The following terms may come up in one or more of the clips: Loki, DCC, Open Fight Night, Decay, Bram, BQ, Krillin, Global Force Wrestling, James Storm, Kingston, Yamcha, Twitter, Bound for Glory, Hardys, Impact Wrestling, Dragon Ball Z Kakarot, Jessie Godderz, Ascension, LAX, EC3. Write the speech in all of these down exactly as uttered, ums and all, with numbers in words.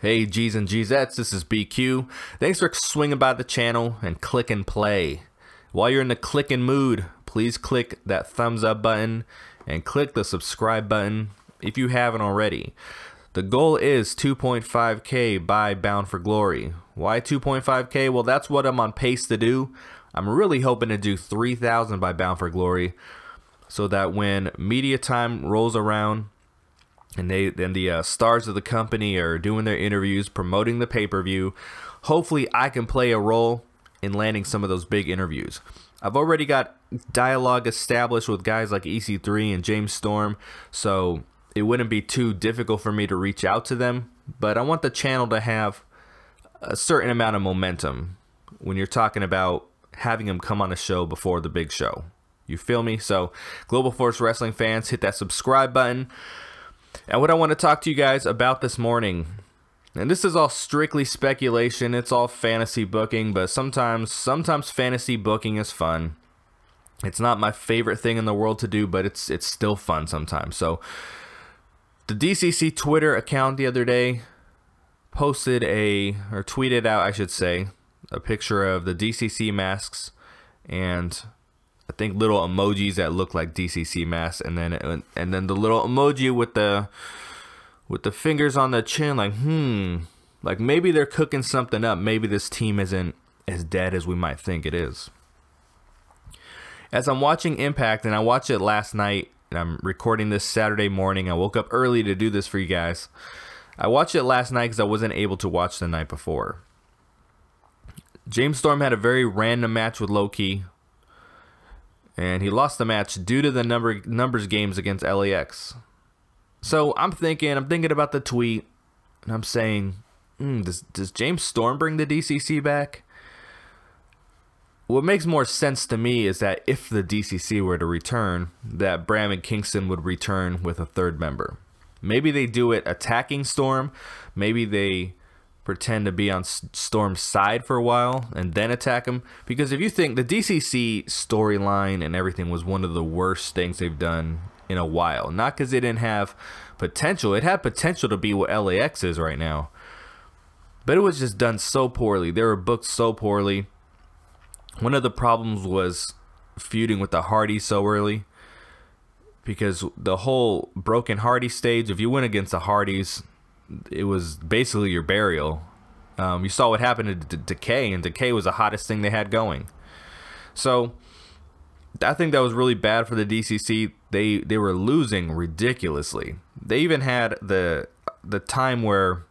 Hey G's and Gzettes, this is B Q. Thanks for swinging by the channel and click and play. While you're in the clicking mood, please click that thumbs up button and click the subscribe button if you haven't already. The goal is two point five K by Bound for Glory. Why two point five K? Well, that's what I'm on pace to do. I'm really hoping to do three thousand by Bound for Glory so that when media time rolls around, and they then the uh, stars of the company are doing their interviews promoting the pay-per-view, hopefully I can play a role in landing some of those big interviews. I've already got dialogue established with guys like E C three and James Storm, so it wouldn't be too difficult for me to reach out to them, but I want the channel to have a certain amount of momentum when you're talking about having them come on a show before the big show. You feel me? So Global Force Wrestling fans, hit that subscribe button. And what I want to talk to you guys about this morning, and this is all strictly speculation, it's all fantasy booking, but sometimes sometimes fantasy booking is fun. It's not my favorite thing in the world to do, but it's it's still fun sometimes. So the D C C Twitter account the other day posted a, or tweeted out I should say, a picture of the D C C masks and I think little emojis that look like D C C masks, and then and then the little emoji with the with the fingers on the chin, like hmm, like maybe they're cooking something up. Maybe this team isn't as dead as we might think it is. As I'm watching Impact, and I watched it last night, and I'm recording this Saturday morning. I woke up early to do this for you guys. I watched it last night because I wasn't able to watch the night before. James Storm had a very random match with Loki, and he lost the match due to the number numbers games against L A X. So I'm thinking, I'm thinking about the tweet, and I'm saying, mm, does, does James Storm bring the D C C back? What makes more sense to me is that if the D C C were to return, that Bram and Kingston would return with a third member. Maybe they do it attacking Storm. Maybe they pretend to be on Storm's side for a while and then attack him, because if you think the D C C storyline and everything was one of the worst things they've done in a while, not because it didn't have potential, it had potential to be what L A X is right now, but it was just done so poorly. They were booked so poorly. One of the problems was feuding with the Hardys so early, because the whole broken Hardy stage, if you went against the Hardys, it was basically your burial. Um, you saw what happened to Decay, and Decay was the hottest thing they had going. So I think that was really bad for the D C C. They they were losing ridiculously. They even had the the time where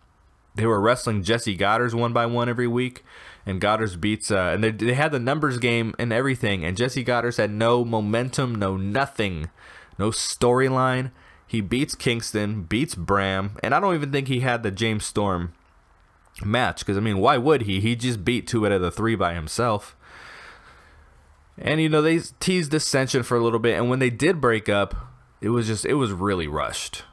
they were wrestling Jessie Godderz one by one every week, and Godderz beats uh, and they they had the numbers game and everything, and Jessie Godderz had no momentum, no nothing, no storyline. He beats Kingston, beats Bram, and I don't even think he had the James Storm match, because, I mean, why would he? He just beat two out of the three by himself. And, you know, they teased Ascension for a little bit, and when they did break up, it was just, it was really rushed.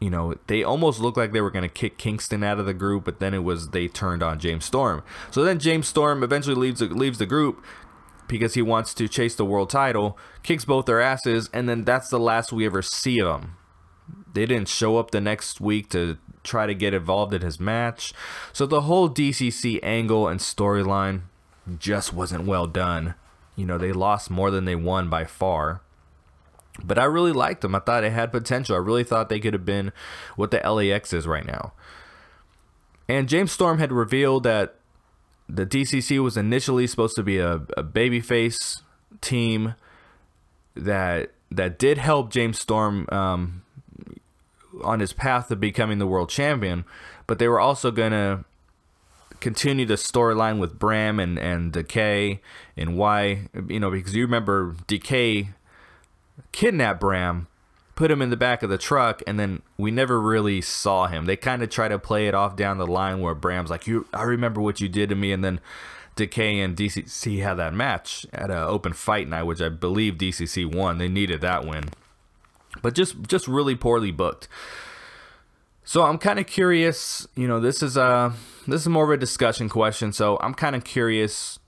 You know, they almost looked like they were going to kick Kingston out of the group, but then it was, they turned on James Storm. So then James Storm eventually leaves, leaves the group, because he wants to chase the world title, kicks both their asses, and then that's the last we ever see of him. They didn't show up the next week to try to get involved in his match. So the whole D C C angle and storyline just wasn't well done. You know, they lost more than they won by far. But I really liked them. I thought it had potential. I really thought they could have been what the L A X is right now. And James Storm had revealed that the D C C was initially supposed to be a, a babyface team that that did help James Storm um, on his path to becoming the world champion, but they were also going to continue the storyline with Bram and, and Decay, and why, you know, because you remember Decay kidnapped Bram, put him in the back of the truck, and then we never really saw him. They kind of try to play it off down the line where Bram's like, "You, I remember what you did to me," and then Decay and D C C had that match at an Open Fight Night, which I believe D C C won. They needed that win, but just just really poorly booked. So I'm kind of curious. You know, this is a this is more of a discussion question. So I'm kind of curious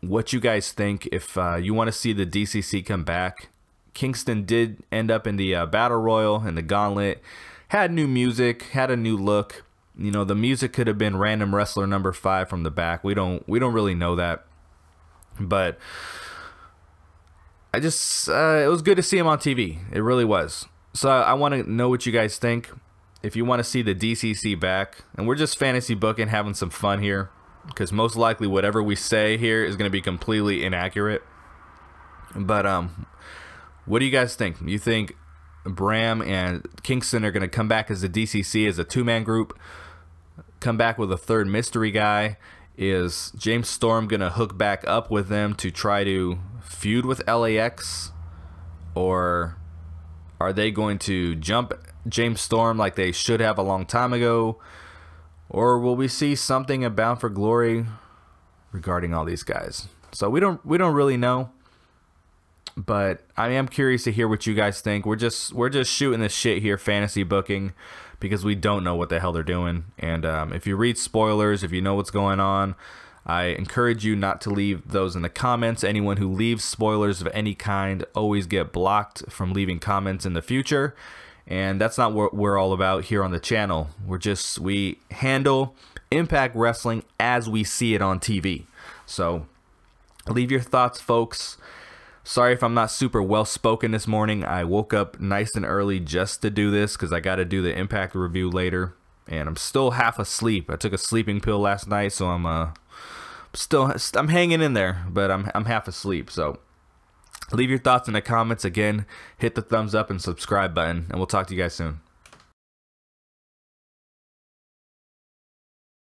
what you guys think. If uh, you want to see the D C C come back. Kingston did end up in the uh, Battle Royal and the Gauntlet, had new music, had a new look, You know, the music could have been random wrestler number five from the back. We don't we don't really know that. But I just uh, it was good to see him on T V. It really was. So I, I want to know what you guys think. If you want to see the D C C back, and we're just fantasy booking, having some fun here, because most likely whatever we say here is going to be completely inaccurate. But um, what do you guys think? You think Bram and Kingston are going to come back as the D C C, as a two-man group? Come back with a third mystery guy? Is James Storm going to hook back up with them to try to feud with L A X? Or are they going to jump James Storm like they should have a long time ago? Or will we see something in Bound for Glory regarding all these guys? So we don't we don't really know. But I am curious to hear what you guys think. We're just we're just shooting this shit here, fantasy booking, because we don't know what the hell they're doing. And um, if you read spoilers, if you know what's going on, I encourage you not to leave those in the comments. Anyone who leaves spoilers of any kind always get blocked from leaving comments in the future. And that's not what we're all about here on the channel. We're just, we handle Impact Wrestling as we see it on T V. So leave your thoughts, folks. Sorry if I'm not super well spoken this morning. I woke up nice and early just to do this because I got to do the Impact review later. And I'm still half asleep. I took a sleeping pill last night, so I'm uh, still, I'm hanging in there, but I'm, I'm half asleep, so. Leave your thoughts in the comments. Again, hit the thumbs up and subscribe button, and we'll talk to you guys soon.